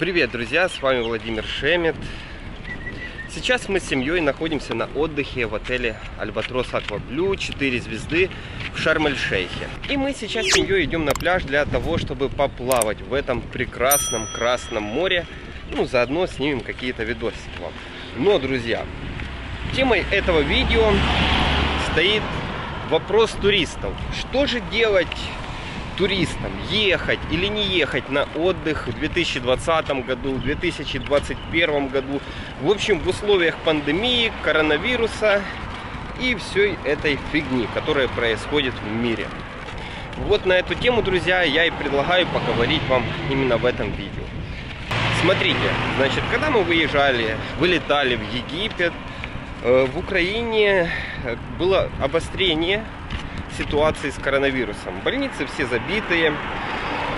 Привет, друзья, с вами Владимир Шемет. Сейчас мы с семьей находимся на отдыхе в отеле Альбатрос Акваблю 4 звезды в Шарм эль шейхе И мы сейчас с семьей идем на пляж для того, чтобы поплавать в этом прекрасном Красном море. Ну, заодно снимем какие-то видосики вам. Но, друзья, темой этого видео стоит вопрос туристов. Что же делать туристам? Ехать или не ехать на отдых в 2020 году, в 2021 году? В общем, в условиях пандемии, коронавируса и всей этой фигни, которая происходит в мире. Вот на эту тему, друзья, я и предлагаю поговорить вам именно в этом видео. Смотрите, значит, когда мы вылетали в Египет, в Украине было обострение ситуации с коронавирусом. Больницы все забитые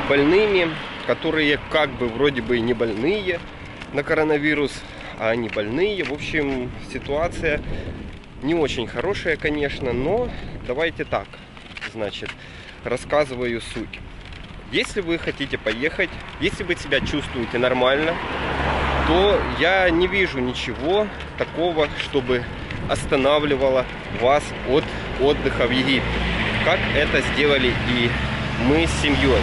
больными, которые как бы вроде бы и не больные на коронавирус, а они больные. В общем, ситуация не очень хорошая, конечно, но давайте так, значит, рассказываю суть. Если вы хотите поехать, если вы себя чувствуете нормально, то я не вижу ничего такого, чтобы останавливало вас от отдыха в Египте, как это сделали и мы с семьей.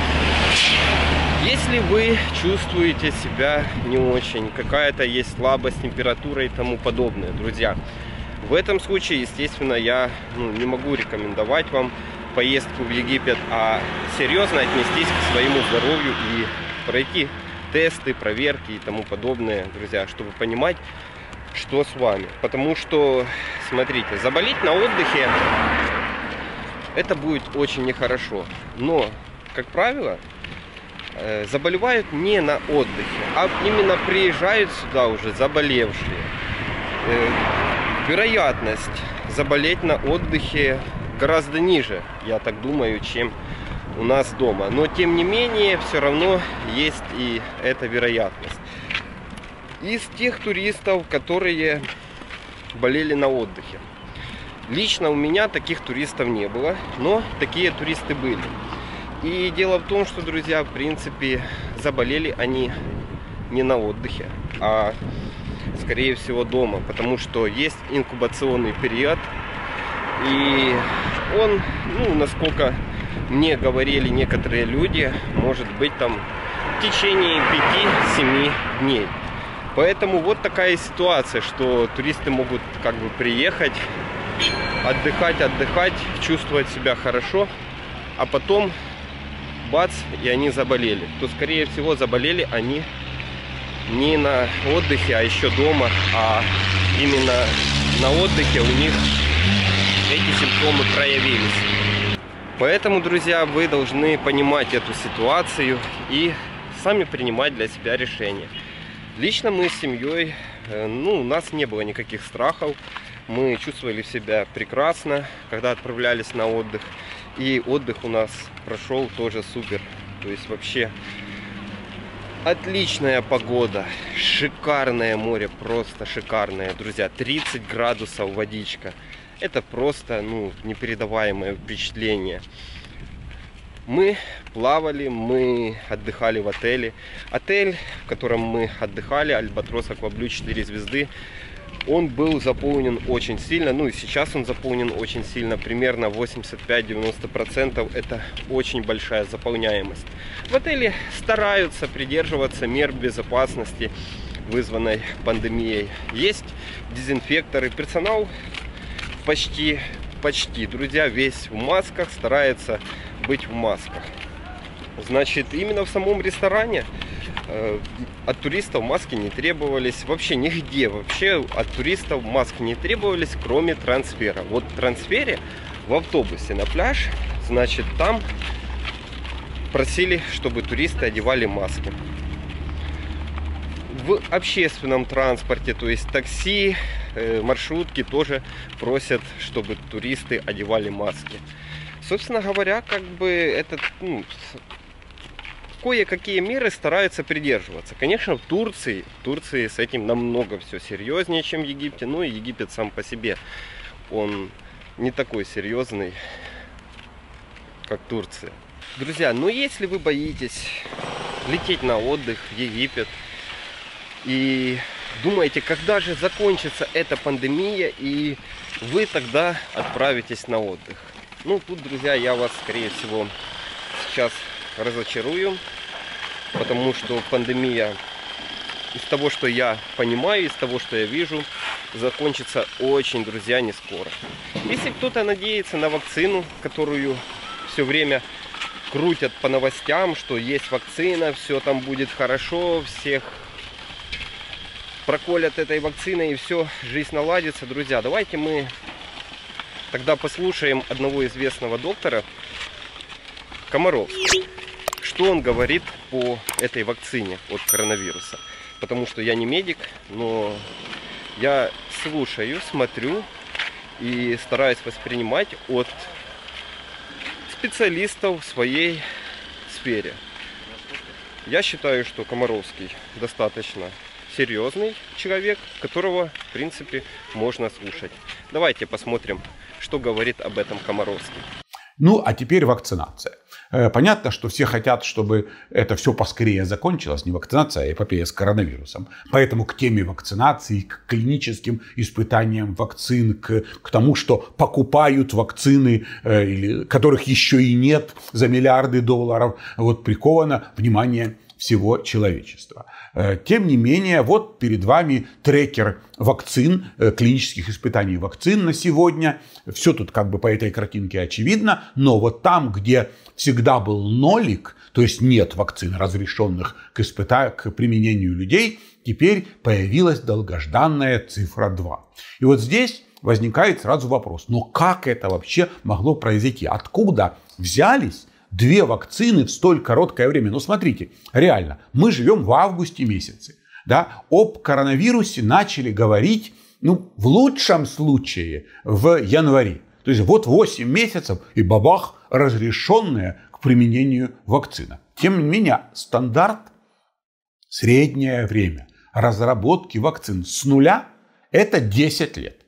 Если вы чувствуете себя не очень, какая-то есть слабость, температура и тому подобное, друзья, в этом случае, естественно, я не могу рекомендовать вам поездку в Египет, а серьезно отнестись к своему здоровью и пройти тесты, проверки и тому подобное, друзья, чтобы понимать, что с вами. Потому что, смотрите, заболеть на отдыхе — это будет очень нехорошо. Но, как правило, заболевают не на отдыхе, а именно приезжают сюда уже заболевшие. Вероятность заболеть на отдыхе гораздо ниже, я так думаю, чем у нас дома. Но, тем не менее, все равно есть и эта вероятность. Из тех туристов, которые болели на отдыхе, лично у меня таких туристов не было, но такие туристы были. И дело в том, что, друзья, в принципе, заболели они не на отдыхе, а, скорее всего, дома. Потому что есть инкубационный период, и он, ну, насколько мне говорили некоторые люди, может быть там в течение 5-7 дней. Поэтому вот такая ситуация, что туристы могут как бы приехать, отдыхать, чувствовать себя хорошо, а потом бац, и они заболели. То, скорее всего, заболели они не на отдыхе, а еще дома, а именно на отдыхе у них эти симптомы проявились. Поэтому, друзья, вы должны понимать эту ситуацию и сами принимать для себя решения. Лично мы с семьей, ну, у нас не было никаких страхов. Мы чувствовали себя прекрасно, когда отправлялись на отдых. И отдых у нас прошел тоже супер. То есть вообще отличная погода, шикарное море, просто шикарное, друзья. 30 градусов водичка. Это просто, ну, непередаваемое впечатление. Мы плавали, мы отдыхали в отеле. Отель, в котором мы отдыхали, Альбатрос Акваблю 4 звезды, он был заполнен очень сильно. Ну и сейчас он заполнен очень сильно. Примерно 85-90% это очень большая заполняемость. В отеле стараются придерживаться мер безопасности, вызванной пандемией. Есть дезинфекторы, персонал почти, друзья, весь в масках, старается быть в масках. Значит, именно в самом ресторане от туристов маски не требовались. Вообще нигде, вообще от туристов маск не требовались, кроме трансфера. Вот в трансфере в автобусе на пляж, значит, там просили, чтобы туристы одевали маски. В общественном транспорте, то есть такси, маршрутки, тоже просят, чтобы туристы одевали маски. Собственно говоря, как бы это, ну, кое-какие меры стараются придерживаться. Конечно, в Турции с этим намного все серьезнее, чем в Египте. Ну и Египет сам по себе, он не такой серьезный, как Турция. Друзья, но если вы боитесь лететь на отдых в Египет, И думаете, когда же закончится эта пандемия, и вы тогда отправитесь на отдых. Ну, тут, друзья, я вас, скорее всего, сейчас разочарую, потому что пандемия, из того, что я понимаю, из того, что я вижу, закончится очень, друзья, не скоро. Если кто-то надеется на вакцину, которую все время крутят по новостям, что есть вакцина, все там будет хорошо, всех проколят этой вакциной и все, жизнь наладится, друзья, давайте мы тогда послушаем одного известного доктора, Комаровского, что он говорит по этой вакцине от коронавируса. Потому что я не медик, но я слушаю, смотрю и стараюсь воспринимать от специалистов в своей сфере. Я считаю, что Комаровский достаточно серьезный человек, которого, в принципе, можно слушать. Давайте посмотрим, что говорит об этом Комаровский. Ну, а теперь вакцинация. Понятно, что все хотят, чтобы это все поскорее закончилось, не вакцинация, а эпопея с коронавирусом. Поэтому к теме вакцинации, к клиническим испытаниям вакцин, к тому, что покупают вакцины, которых еще и нет, за миллиарды долларов, вот приковано внимание всего человечества. Тем не менее, вот перед вами трекер вакцин, клинических испытаний вакцин на сегодня. Все тут как бы по этой картинке очевидно, но вот там, где всегда был нолик, то есть нет вакцин, разрешенных к применению людей, теперь появилась долгожданная цифра 2. И вот здесь возникает сразу вопрос, но как это вообще могло произойти? Откуда взялись две вакцины в столь короткое время? Ну, смотрите, реально, мы живем в августе месяце. Да? Об коронавирусе начали говорить, ну, в лучшем случае, в январе. То есть вот 8 месяцев и бабах, разрешенная к применению вакцина. Тем не менее, стандарт – среднее время разработки вакцин с нуля – это 10 лет.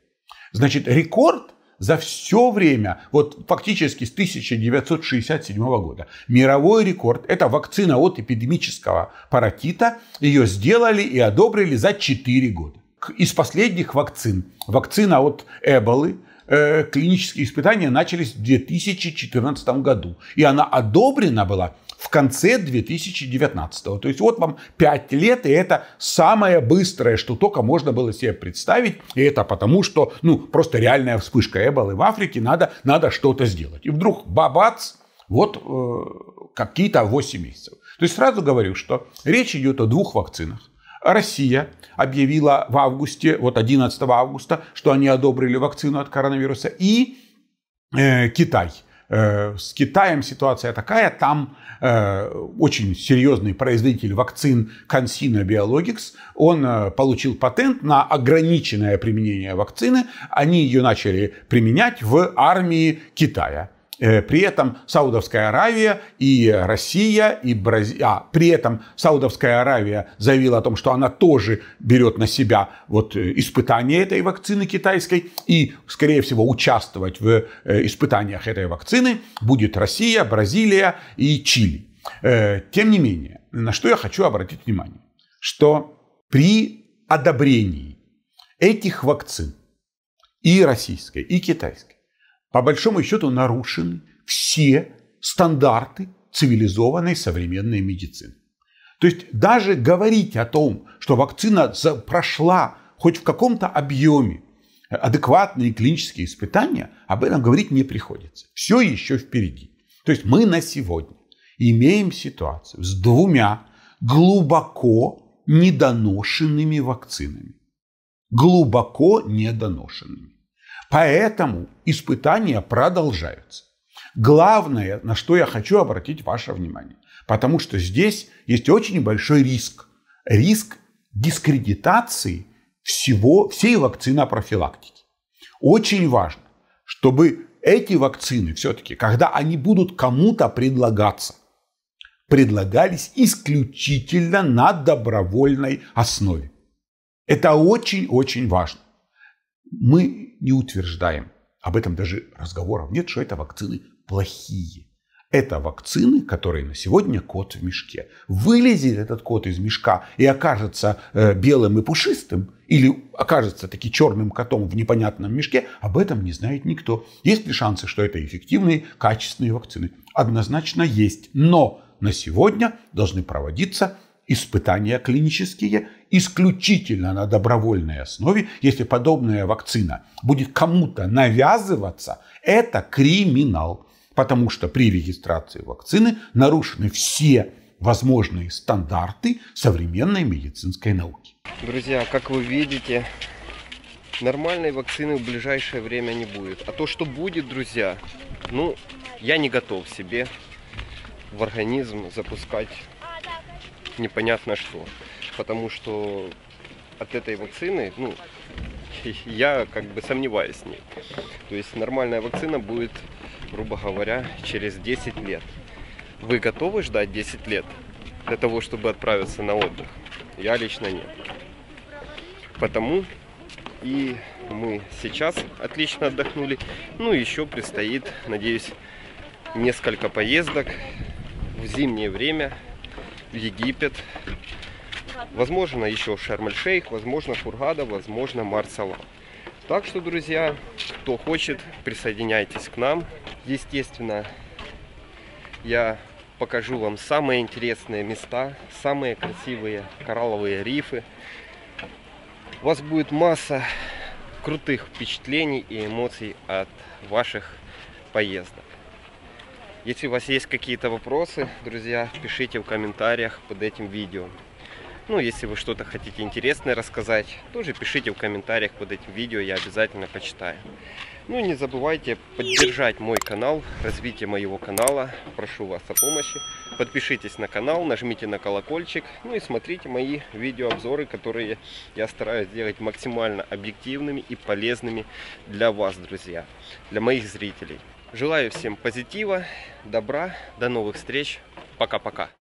Значит, рекорд за все время, вот фактически с 1967 года, мировой рекорд – это вакцина от эпидемического паротита. Ее сделали и одобрили за 4 года. Из последних вакцин – вакцина от эболы, клинические испытания начались в 2014 году. И она одобрена была в конце 2019. То есть вот вам 5 лет, и это самое быстрое, что только можно было себе представить. И это потому, что ну, просто реальная вспышка эболы в Африке, надо что-то сделать. И вдруг бабац, вот какие-то 8 месяцев. То есть сразу говорю, что речь идет о двух вакцинах. Россия объявила в августе, вот 11 августа, что они одобрили вакцину от коронавируса. И Китай. С Китаем ситуация такая. Там очень серьезный производитель вакцин CanSino Biologics. Он получил патент на ограниченное применение вакцины. Они ее начали применять в армии Китая. При этом Саудовская Аравия и Россия, и Бразилия. При этом Саудовская Аравия заявила о том, что она тоже берет на себя вот испытания этой вакцины китайской. И, скорее всего, участвовать в испытаниях этой вакцины будет Россия, Бразилия и Чили. Тем не менее, на что я хочу обратить внимание, что при одобрении этих вакцин, и российской, и китайской, по большому счету нарушены все стандарты цивилизованной современной медицины. То есть даже говорить о том, что вакцина прошла хоть в каком-то объеме адекватные клинические испытания, об этом говорить не приходится. Все еще впереди. То есть мы на сегодня имеем ситуацию с двумя глубоко недоношенными вакцинами. Глубоко недоношенными. Поэтому испытания продолжаются. Главное, на что я хочу обратить ваше внимание, потому что здесь есть очень большой риск. Риск дискредитации всей вакцинопрофилактики. Очень важно, чтобы эти вакцины все-таки, когда они будут кому-то предлагаться, предлагались исключительно на добровольной основе. Это очень-очень важно. Мы не утверждаем, об этом даже разговоров нет, что это вакцины плохие. Это вакцины, которые на сегодня кот в мешке. Вылезет этот кот из мешка и окажется белым и пушистым, или окажется таки черным котом в непонятном мешке, об этом не знает никто. Есть ли шансы, что это эффективные, качественные вакцины? Однозначно есть. Но на сегодня должны проводиться испытания клинические исключительно на добровольной основе. Если подобная вакцина будет кому-то навязываться, это криминал. Потому что при регистрации вакцины нарушены все возможные стандарты современной медицинской науки. Друзья, как вы видите, нормальной вакцины в ближайшее время не будет. А то, что будет, друзья, ну, я не готов себе в организм запускать непонятно что. Потому что от этой вакцины, ну, я как бы сомневаюсь в ней. То есть нормальная вакцина будет, грубо говоря, через 10 лет. Вы готовы ждать 10 лет для того, чтобы отправиться на отдых? Я лично нет. Потому и мы сейчас отлично отдохнули. Ну, еще предстоит, надеюсь, несколько поездок в зимнее время в Египет. Возможно, еще Шарм эль шейх, возможно, Фургада, возможно, Марсала. Так что, друзья, кто хочет, присоединяйтесь к нам. Естественно, я покажу вам самые интересные места, самые красивые коралловые рифы. У вас будет масса крутых впечатлений и эмоций от ваших поездок. Если у вас есть какие-то вопросы, друзья, пишите в комментариях под этим видео. Ну, если вы что-то хотите интересное рассказать, тоже пишите в комментариях под этим видео, я обязательно почитаю. Ну и не забывайте поддержать мой канал, развитие моего канала. Прошу вас о помощи. Подпишитесь на канал, нажмите на колокольчик. Ну и смотрите мои видеообзоры, которые я стараюсь делать максимально объективными и полезными для вас, друзья, для моих зрителей. Желаю всем позитива, добра, до новых встреч. Пока-пока.